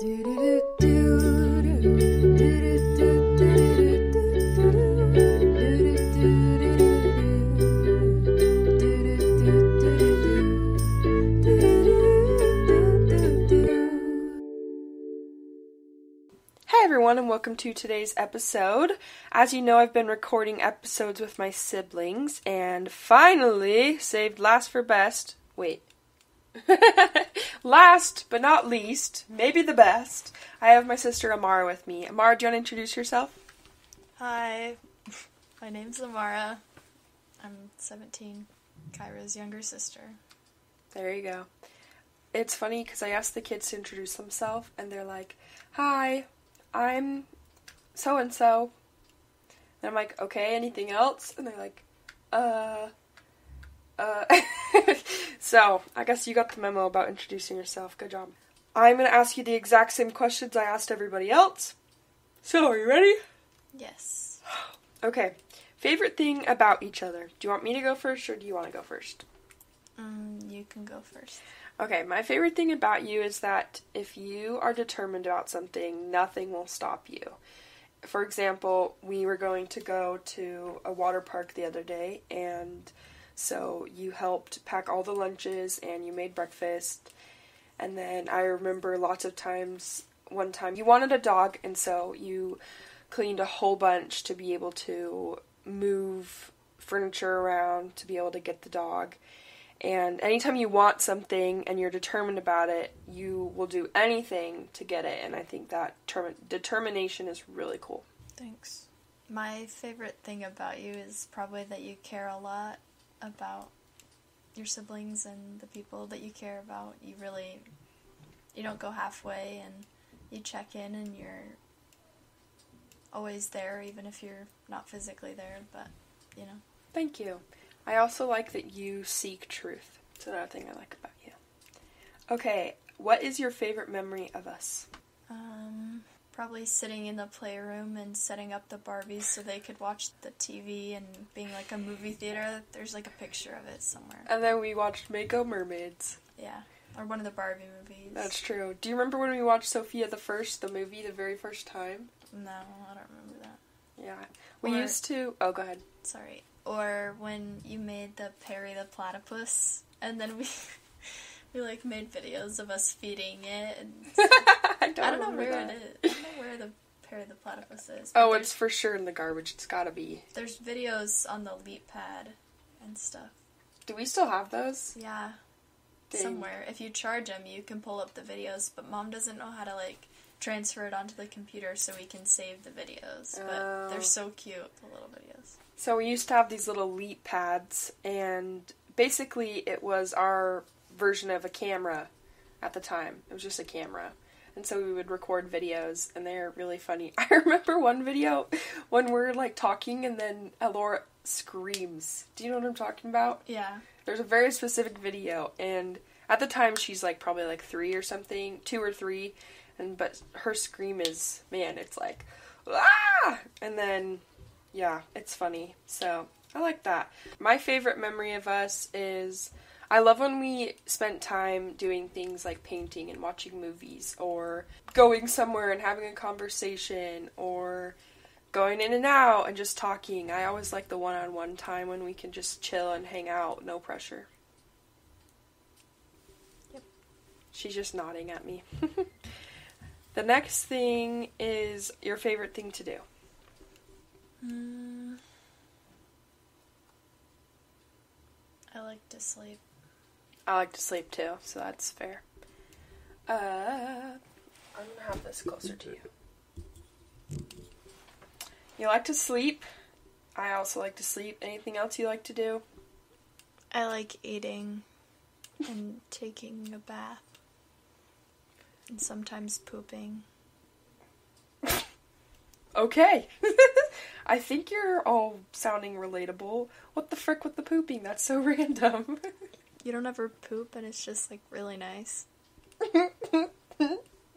And welcome to today's episode. As you know, I've been recording episodes with my siblings and finally saved last for best. Wait. Last but not least, maybe the best, I have my sister Amara with me. Amara, do you want to introduce yourself? Hi, my name's Amara. I'm 17, Kyra's younger sister. There you go. It's funny because I asked the kids to introduce themselves and they're like, hi, I'm so-and-so. And I'm like, okay, anything else? And they're like, So, I guess you got the memo about introducing yourself. Good job. I'm going to ask you the exact same questions I asked everybody else. So, are you ready? Yes. Okay. Favorite thing about each other? Do you want me to go first, or do you want to go first? You can go first. Okay, my favorite thing about you is that if you are determined about something, nothing will stop you. For example, we were going to go to a water park the other day, and so you helped pack all the lunches, and you made breakfast, and then I remember lots of times, one time you wanted a dog, and so you cleaned a whole bunch to be able to move furniture around, to be able to get the dog. And anytime you want something and you're determined about it, you will do anything to get it. And I think that determination is really cool. Thanks. My favorite thing about you is probably that you care a lot about your siblings and the people that you care about. You don't go halfway, and you check in, and you're always there, even if you're not physically there, but, you know. Thank you. I also like that you seek truth. That's another thing I like about you. Okay, what is your favorite memory of us? Probably sitting in the playroom and setting up the Barbies so they could watch the TV and being like a movie theater. There's like a picture of it somewhere. And then we watched Mako Mermaids. Yeah, or one of the Barbie movies. That's true. Do you remember when we watched Sophia the First, the movie, the very first time? No, I don't remember that. Yeah. Oh, go ahead. Sorry. Or when you made the Perry the Platypus, and then we like made videos of us feeding it. And I don't know where the Perry the Platypus is. Oh, it's for sure in the garbage. It's gotta be. There's videos on the Leap Pad and stuff. Do we still have those? Yeah. Dang. Somewhere. If you charge them, you can pull up the videos, but Mom doesn't know how to like transfer it onto the computer so we can save the videos. But they're so cute, the little videos. So we used to have these little leap pads, and basically it was our version of a camera at the time. It was just a camera. And so we would record videos, and they're really funny. I remember one video when we're, like, talking, and then Elora screams. Do you know what I'm talking about? Yeah. There's a very specific video, and at the time she's, like, probably, like, 3 or something, 2 or 3, but her scream is, man, it's like, ah! And then... yeah, it's funny. So, I like that. My favorite memory of us is, I love when we spent time doing things like painting and watching movies, or going somewhere and having a conversation, or going in and out and just talking. I always like the one-on-one time when we can just chill and hang out, no pressure. Yep. She's just nodding at me. The next thing is your favorite thing to do. I like to sleep. I like to sleep too, so that's fair. I'm gonna have this closer to you. You like to sleep. I also like to sleep. Anything else you like to do? I like eating and taking a bath and sometimes pooping. Okay. I think you're all sounding relatable. What the frick with the pooping? That's so random. You don't ever poop and it's just, like, really nice.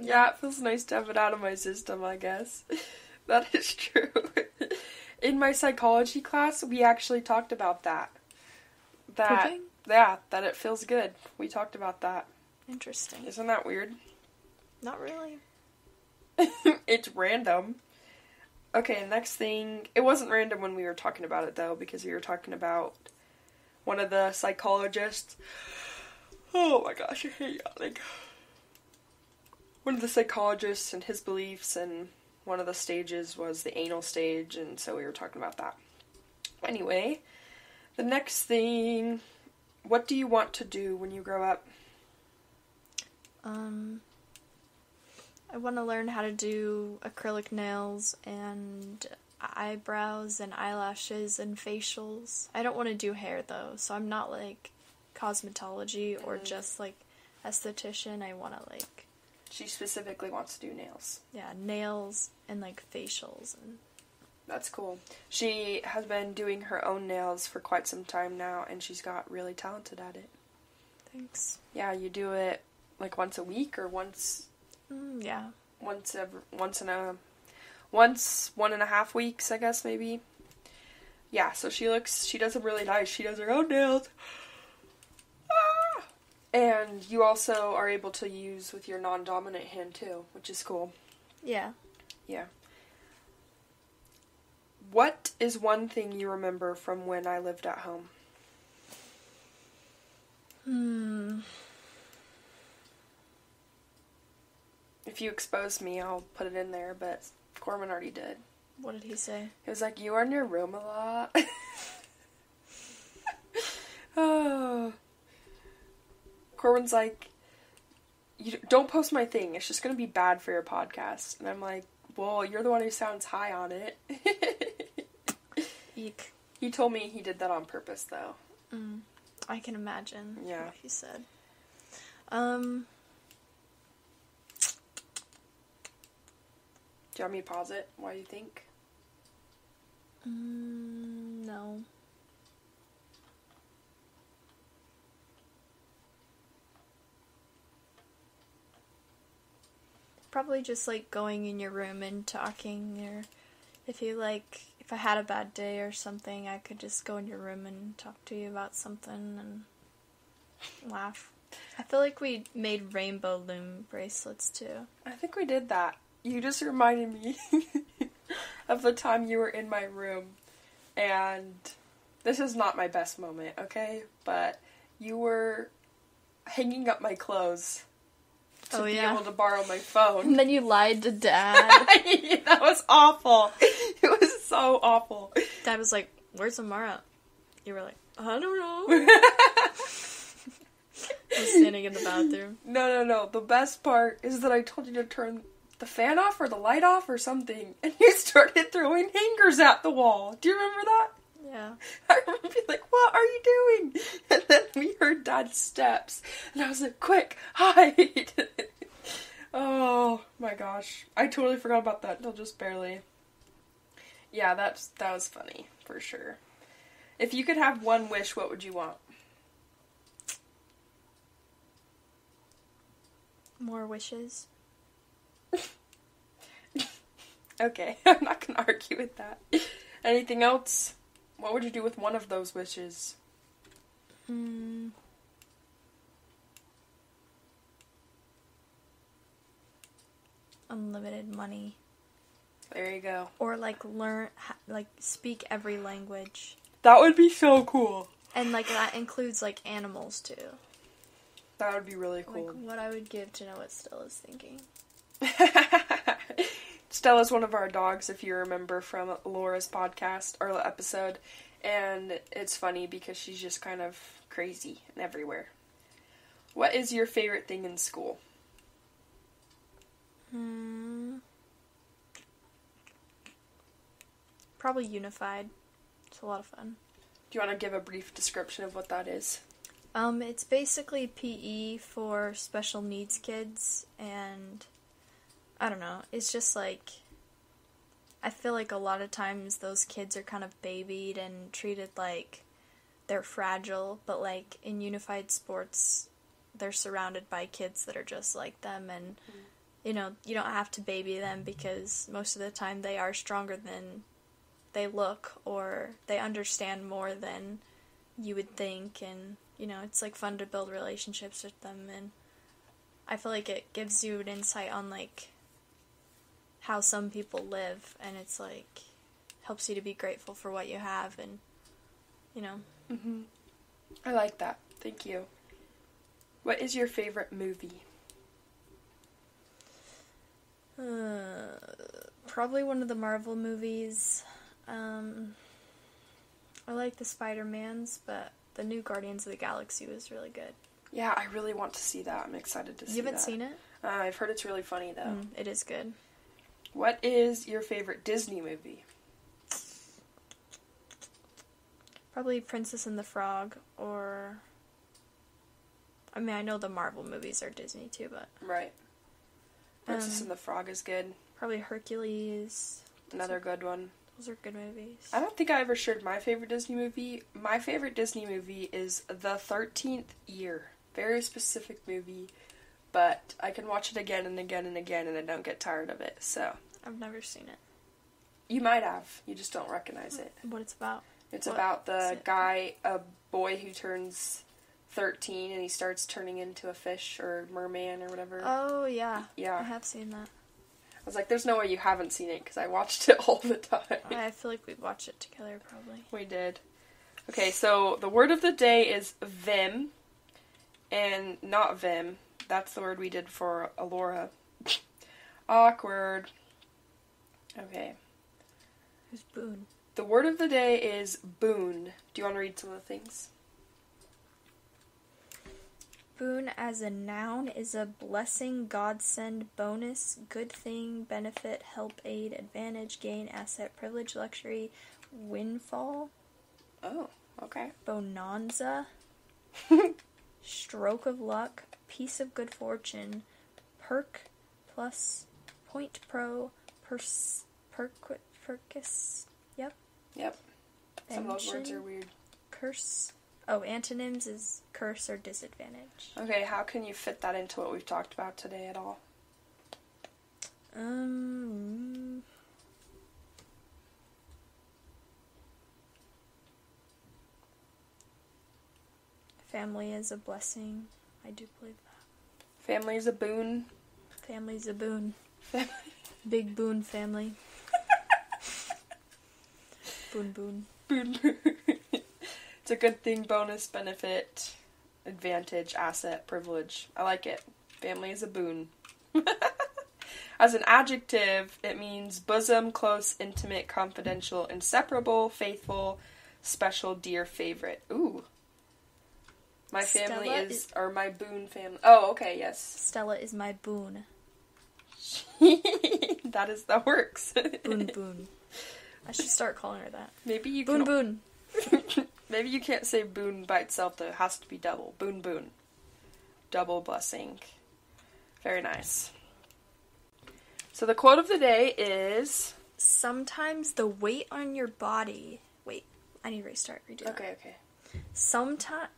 Yeah, it feels nice to have it out of my system, I guess. That is true. In my psychology class, we actually talked about that. Pooping? Yeah, that it feels good. We talked about that. Interesting. Isn't that weird? Not really. It's random. Okay, next thing. It wasn't random when we were talking about it, though, because we were talking about one of the psychologists. Oh my gosh, I hate yawning. One of the psychologists and his beliefs, and one of the stages was the anal stage, and so we were talking about that. Anyway, the next thing. What do you want to do when you grow up? I want to learn how to do acrylic nails and eyebrows and eyelashes and facials. I don't want to do hair, though, so I'm not, like, cosmetology or just, like, esthetician. I want to, like... She specifically wants to do nails. Yeah, nails and, like, facials. And that's cool. She has been doing her own nails for quite some time now, and she's got really talented at it. Thanks. Yeah, you do it, like, once a week or once... yeah. Once 1.5 weeks, I guess, maybe. Yeah, so she does them really nice. She does her own nails. Ah! And you also are able to use with your non-dominant hand, too, which is cool. Yeah. Yeah. What is one thing you remember from when I lived at home? If you expose me, I'll put it in there, but Corman already did. What did he say? He was like, you are in your room a lot. Oh. Corman's like, you don't post my thing. It's just going to be bad for your podcast. And I'm like, well, you're the one who sounds high on it. Eek. He told me he did that on purpose, though. I can imagine what he said. Do you want me to pause it while you think? No. Probably just, like, going in your room and talking, or if I had a bad day or something, I could just go in your room and talk to you about something and laugh. I feel like we made rainbow loom bracelets, too. I think we did that. You just reminded me of the time you were in my room, and this is not my best moment, okay? But you were hanging up my clothes to be able to borrow my phone. And then you lied to Dad. That was awful. It was so awful. Dad was like, where's Amara? You were like, I don't know. I was standing in the bathroom. No. The best part is that I told you to turn the fan off or the light off or something, and you started throwing hangers at the wall. Do you remember that? Yeah. I remember being like, what are you doing? And then we heard Dad's steps, and I was like, quick, hide. Oh, my gosh. I totally forgot about that until just barely. Yeah, that was funny, for sure. If you could have one wish, what would you want? More wishes. Okay, I'm not going to argue with that. Anything else? What would you do with one of those wishes? Unlimited money. There you go. Or, like, learn, like, speak every language. That would be so cool. And, like, that includes, like, animals, too. That would be really cool. Like, what I would give to know what Stella's thinking. Stella's one of our dogs, if you remember from Laura's podcast, or episode, and it's funny because she's just kind of crazy and everywhere. What is your favorite thing in school? Probably Unified. It's a lot of fun. Do you want to give a brief description of what that is? It's basically PE for special needs kids, and... I don't know, it's just like, I feel like a lot of times those kids are kind of babied and treated like they're fragile, but like in Unified Sports, they're surrounded by kids that are just like them, and you know, you don't have to baby them because most of the time they are stronger than they look, or they understand more than you would think, and you know, it's like fun to build relationships with them, and I feel like it gives you an insight on, like, how some people live, and it's, like, helps you to be grateful for what you have, and, you know. Mm-hmm. I like that. Thank you. What is your favorite movie? Probably one of the Marvel movies. I like the Spider-Mans, but the new Guardians of the Galaxy was really good. Yeah, I really want to see that. I'm excited to see that. You haven't seen it? I've heard it's really funny, though. It is good. What is your favorite Disney movie? Probably Princess and the Frog, or... I mean, I know the Marvel movies are Disney, too, but... Right. Princess and the Frog is good. Probably Hercules. Another good one. Those are good movies. I don't think I ever shared my favorite Disney movie. My favorite Disney movie is The 13th Year. Very specific movie, but I can watch it again and again and again, and I don't get tired of it, so... I've never seen it. You might have. You just don't recognize it. What it's about? It's about the guy, a boy who turns 13, and he starts turning into a fish or merman or whatever. Oh, yeah. Yeah. I have seen that. I was like, there's no way you haven't seen it, because I watched it all the time. I feel like we watched it together, probably. We did. Okay, so the word of the day is vim, and not vim. That's the word we did for Alora. Awkward. Okay. Who's boon? The word of the day is boon. Do you want to read some of the things? Boon as a noun is a blessing, godsend, bonus, good thing, benefit, help, aid, advantage, gain, asset, privilege, luxury, windfall. Oh, okay. Bonanza. Stroke of luck, piece of good fortune, perk, plus, point pro, percus, yep. Yep. Some of those words are weird. Curse. Oh, antonyms is curse or disadvantage. Okay, how can you fit that into what we've talked about today at all? Family is a blessing. I do believe that. Family is a boon. Family's a boon. Big boon family. Boon boon. Boon boon. It's a good thing, bonus, benefit, advantage, asset, privilege. I like it. Family is a boon. As an adjective, it means bosom, close, intimate, confidential, inseparable, faithful, special, dear, favorite. Ooh. My family or my boon family. Oh, okay, yes. Stella is my boon. That is, that works. Boon, boon. I should start calling her that. Maybe you can... Boon, boon. Maybe you can't say boon by itself, though. It has to be double. Boon, boon. Double blessing. Very nice. So the quote of the day is... Sometimes the weight on your body... Wait, I need to restart. Redo that. Okay, okay. Sometimes...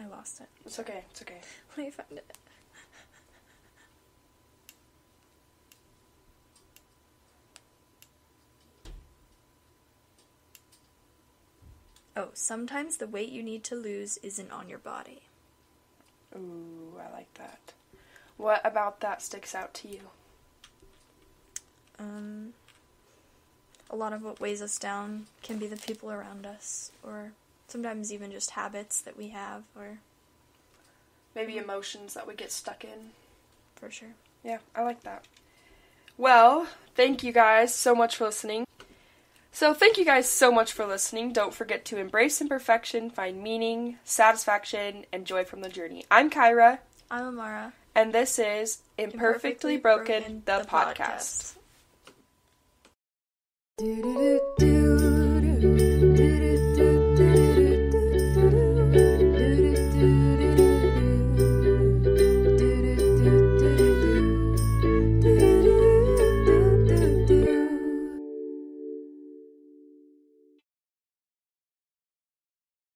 I lost it. It's okay, it's okay. Let me find it. Oh, sometimes the weight you need to lose isn't on your body. Ooh, I like that. What about that sticks out to you? A lot of what weighs us down can be the people around us, or sometimes even just habits that we have, or... Maybe emotions that we get stuck in. For sure. Yeah, I like that. Well, thank you guys so much for listening. So thank you guys so much for listening. Don't forget to embrace imperfection, find meaning, satisfaction, and joy from the journey. I'm Kyra. I'm Amara. And this is Imperfectly Broken, the podcast.